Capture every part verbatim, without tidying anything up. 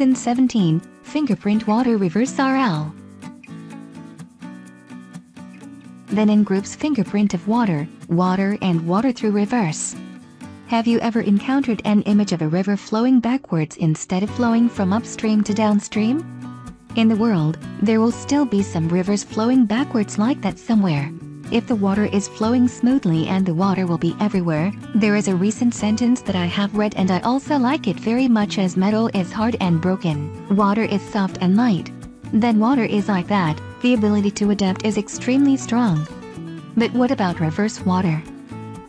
two thousand seventeen, Fingerprint Water Reverse R L. Then in groups Fingerprint of Water, Water and Water through Reverse. Have you ever encountered an image of a river flowing backwards instead of flowing from upstream to downstream? In the world, there will still be some rivers flowing backwards like that somewhere. If the water is flowing smoothly and the water will be everywhere, there is a recent sentence that I have read and I also like it very much as metal is hard and broken, water is soft and light. Then water is like that, the ability to adapt is extremely strong. But what about reverse water?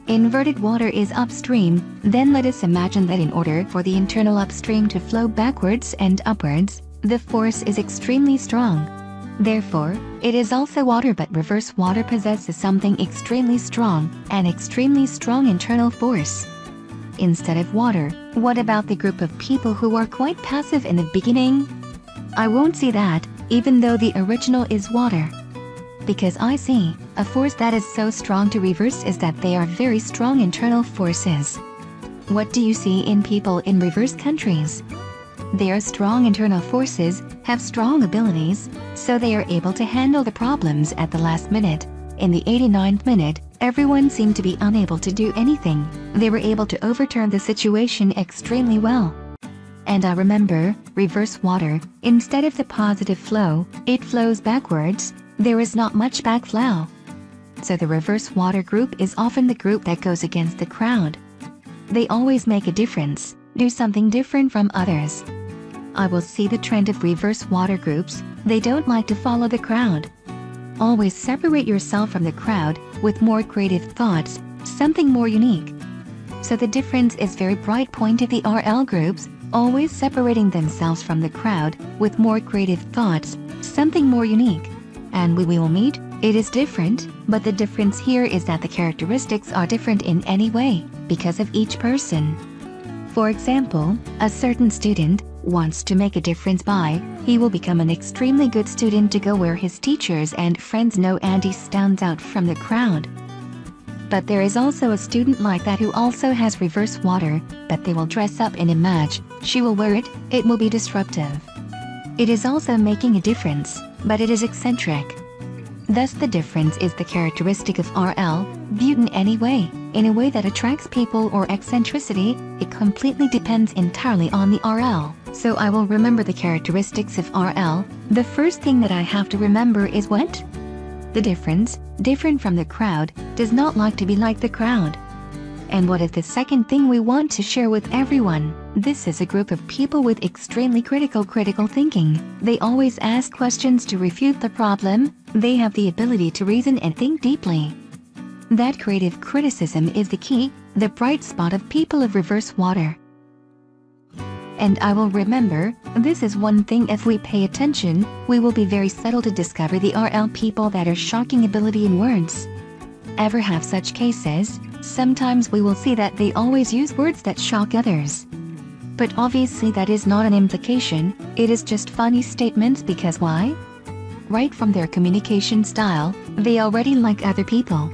Inverted water is upstream, then let us imagine that in order for the internal upstream to flow backwards and upwards, the force is extremely strong. Therefore, it is also water, but reverse water possesses something extremely strong, an extremely strong internal force. Instead of water, what about the group of people who are quite passive in the beginning? I won't see that, even though the original is water. Because I see, a force that is so strong to reverse is that they are very strong internal forces. What do you see in people in reverse countries? They are strong internal forces, have strong abilities, so they are able to handle the problems at the last minute. In the eighty-ninth minute, everyone seemed to be unable to do anything. They were able to overturn the situation extremely well. And I remember, reverse water, instead of the positive flow, it flows backwards. There is not much backflow. So the reverse water group is often the group that goes against the crowd. They always make a difference, do something different from others. I will see the trend of reverse water groups, they don't like to follow the crowd. Always separate yourself from the crowd, with more creative thoughts, something more unique. So the difference is very bright point of the R L groups, always separating themselves from the crowd, with more creative thoughts, something more unique. And we will meet, it is different, but the difference here is that the characteristics are different in any way, because of each person. For example, a certain student wants to make a difference by, he will become an extremely good student to go where his teachers and friends know and he stands out from the crowd. But there is also a student like that who also has reverse water, but they will dress up in a match, she will wear it, it will be disruptive. It is also making a difference, but it is eccentric. Thus the difference is the characteristic of R L, viewed in any way, in a way that attracts people or eccentricity, it completely depends entirely on the R L. So I will remember the characteristics of R L, the first thing that I have to remember is what? The difference, different from the crowd, does not like to be like the crowd. And what is the second thing we want to share with everyone? This is a group of people with extremely critical critical thinking. They always ask questions to refute the problem, they have the ability to reason and think deeply. That creative criticism is the key, the bright spot of people of reverse water. And I will remember, this is one thing if we pay attention, we will be very subtle to discover the R L people that are shocking ability in words. Ever have such cases? Sometimes we will see that they always use words that shock others. But obviously that is not an implication, it is just funny statements because why? Right from their communication style, they already like other people.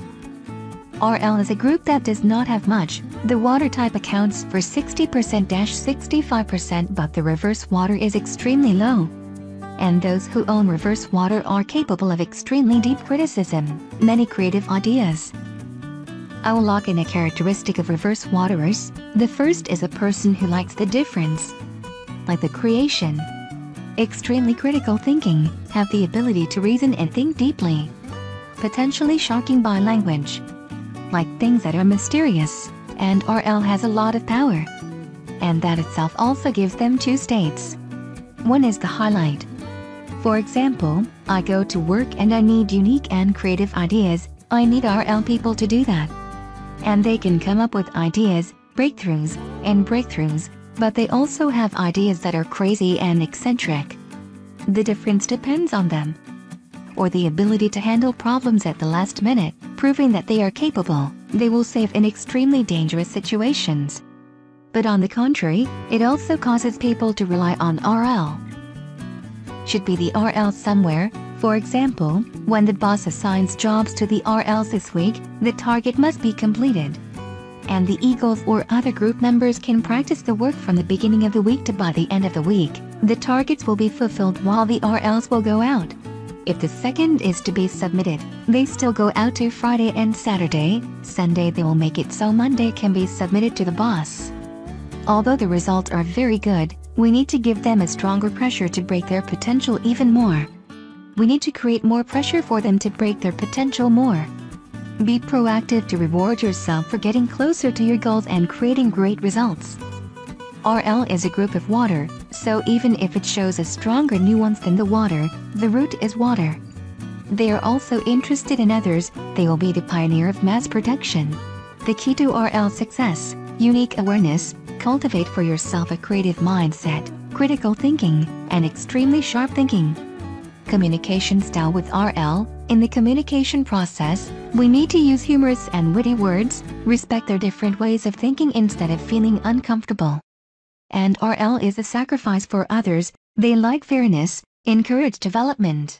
R L is a group that does not have much, the water type accounts for sixty percent to sixty-five percent but the reverse water is extremely low. And those who own reverse water are capable of extremely deep criticism, many creative ideas. I will log in a characteristic of reverse waterers, the first is a person who likes the difference. Like the creation. Extremely critical thinking, have the ability to reason and think deeply. Potentially shocking by language. Like things that are mysterious, and R L has a lot of power. And that itself also gives them two states. One is the highlight. For example, I go to work and I need unique and creative ideas, I need R L people to do that. And they can come up with ideas, breakthroughs, and breakthroughs, but they also have ideas that are crazy and eccentric. The difference depends on them. Or the ability to handle problems at the last minute, proving that they are capable, they will save in extremely dangerous situations. But on the contrary, it also causes people to rely on R L. Should be the R L somewhere. For example, when the boss assigns jobs to the R Ls this week, the target must be completed. And the eagles or other group members can practice the work from the beginning of the week to by the end of the week, The targets will be fulfilled while the R Ls will go out. If the second is to be submitted, they still go out to Friday and Saturday. Sunday they will make it so Monday can be submitted to the boss. Although the results are very good, we need to give them a stronger pressure to break their potential even more. We need to create more pressure for them to break their potential more. Be proactive to reward yourself for getting closer to your goals and creating great results. R L is a group of water, so even if it shows a stronger nuance than the water, the root is water. They are also interested in others, they will be the pioneer of mass production. The key to R L success, unique awareness, cultivate for yourself a creative mindset, critical thinking, and extremely sharp thinking. Communication style with R L, in the communication process, we need to use humorous and witty words, respect their different ways of thinking instead of feeling uncomfortable. And R L is a sacrifice for others, they like fairness, encourage development.